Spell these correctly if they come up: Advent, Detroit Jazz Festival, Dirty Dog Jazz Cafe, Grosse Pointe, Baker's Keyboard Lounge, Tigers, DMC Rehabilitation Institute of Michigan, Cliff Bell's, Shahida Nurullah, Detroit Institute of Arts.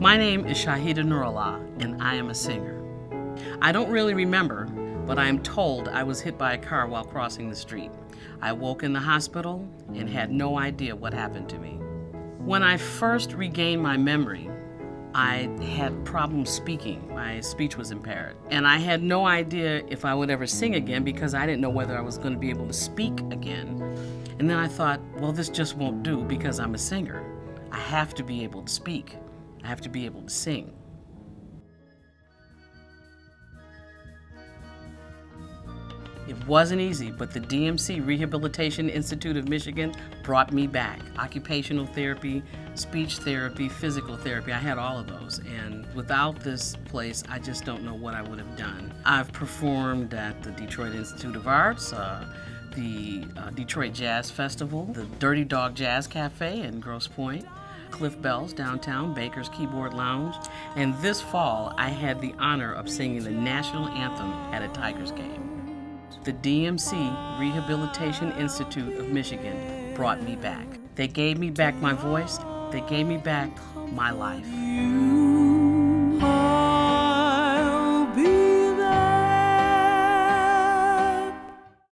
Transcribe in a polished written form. My name is Shahida Nurullah, and I am a singer. I don't really remember, but I am told I was hit by a car while crossing the street. I woke in the hospital and had no idea what happened to me. When I first regained my memory, I had problems speaking. My speech was impaired. And I had no idea if I would ever sing again because I didn't know whether I was going to be able to speak again. And then I thought, well, this just won't do because I'm a singer. I have to be able to speak. I have to be able to sing. It wasn't easy, but the DMC Rehabilitation Institute of Michigan brought me back. Occupational therapy, speech therapy, physical therapy, I had all of those. And without this place, I just don't know what I would have done. I've performed at the Detroit Institute of Arts, the Detroit Jazz Festival, the Dirty Dog Jazz Cafe in Grosse Pointe, Cliff Bell's downtown, Baker's Keyboard Lounge, and this fall, I had the honor of singing the national anthem at a Tigers game. The DMC Rehabilitation Institute of Michigan brought me back. They gave me back my voice. They gave me back my life.